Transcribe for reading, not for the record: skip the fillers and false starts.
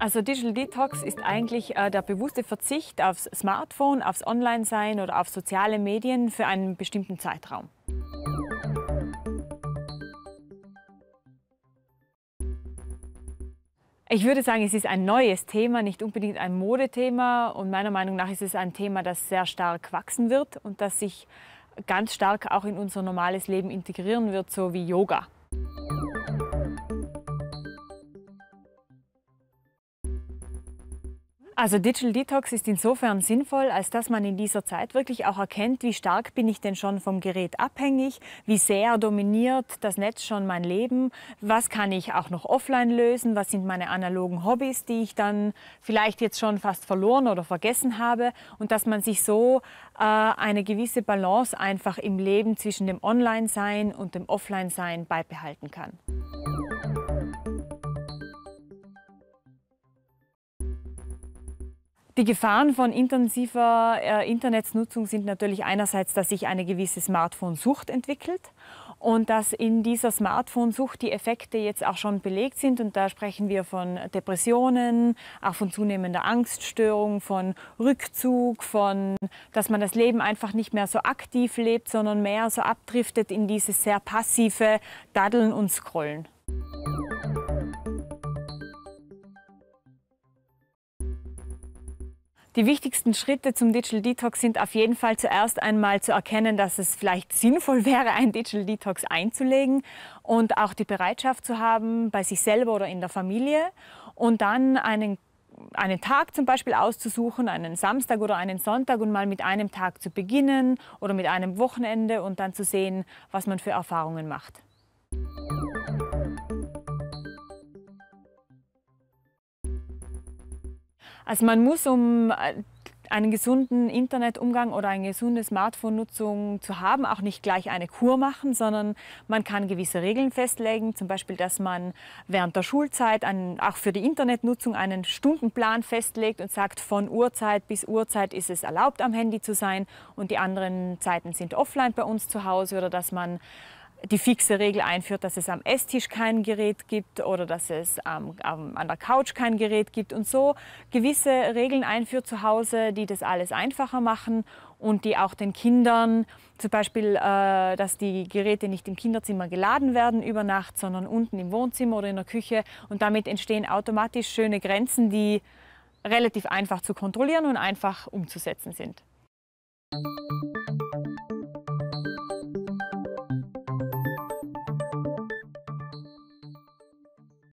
Also Digital Detox ist eigentlich der bewusste Verzicht aufs Smartphone, aufs Online-Sein oder auf soziale Medien für einen bestimmten Zeitraum. Ich würde sagen, es ist ein neues Thema, nicht unbedingt ein Modethema. Und meiner Meinung nach ist es ein Thema, das sehr stark wachsen wird und das sich ganz stark auch in unser normales Leben integrieren wird, so wie Yoga. Also Digital Detox ist insofern sinnvoll, als dass man in dieser Zeit wirklich auch erkennt, wie stark bin ich denn schon vom Gerät abhängig, wie sehr dominiert das Netz schon mein Leben, was kann ich auch noch offline lösen, was sind meine analogen Hobbys, die ich dann vielleicht jetzt schon fast verloren oder vergessen habe, und dass man sich so eine gewisse Balance einfach im Leben zwischen dem Online-Sein und dem Offline-Sein beibehalten kann. Die Gefahren von intensiver Internetsnutzung sind natürlich einerseits, dass sich eine gewisse Smartphone-Sucht entwickelt und dass in dieser Smartphone-Sucht die Effekte jetzt auch schon belegt sind. Und da sprechen wir von Depressionen, auch von zunehmender Angststörung, von Rückzug, von, dass man das Leben einfach nicht mehr so aktiv lebt, sondern mehr so abdriftet in dieses sehr passive Daddeln und Scrollen. Die wichtigsten Schritte zum Digital Detox sind auf jeden Fall zuerst einmal zu erkennen, dass es vielleicht sinnvoll wäre, einen Digital Detox einzulegen und auch die Bereitschaft zu haben, bei sich selber oder in der Familie, und dann einen Tag zum Beispiel auszusuchen, einen Samstag oder einen Sonntag, und mal mit einem Tag zu beginnen oder mit einem Wochenende und dann zu sehen, was man für Erfahrungen macht. Also man muss, um einen gesunden Internetumgang oder eine gesunde Smartphone-Nutzung zu haben, auch nicht gleich eine Kur machen, sondern man kann gewisse Regeln festlegen, zum Beispiel, dass man während der Schulzeit auch für die Internetnutzung einen Stundenplan festlegt und sagt, von Uhrzeit bis Uhrzeit ist es erlaubt, am Handy zu sein, und die anderen Zeiten sind offline bei uns zu Hause, oder dass man die fixe Regel einführt, dass es am Esstisch kein Gerät gibt oder dass es an der Couch kein Gerät gibt, und so gewisse Regeln einführt zu Hause, die das alles einfacher machen und die auch den Kindern, zum Beispiel, dass die Geräte nicht im Kinderzimmer geladen werden über Nacht, sondern unten im Wohnzimmer oder in der Küche, und damit entstehen automatisch schöne Grenzen, die relativ einfach zu kontrollieren und einfach umzusetzen sind.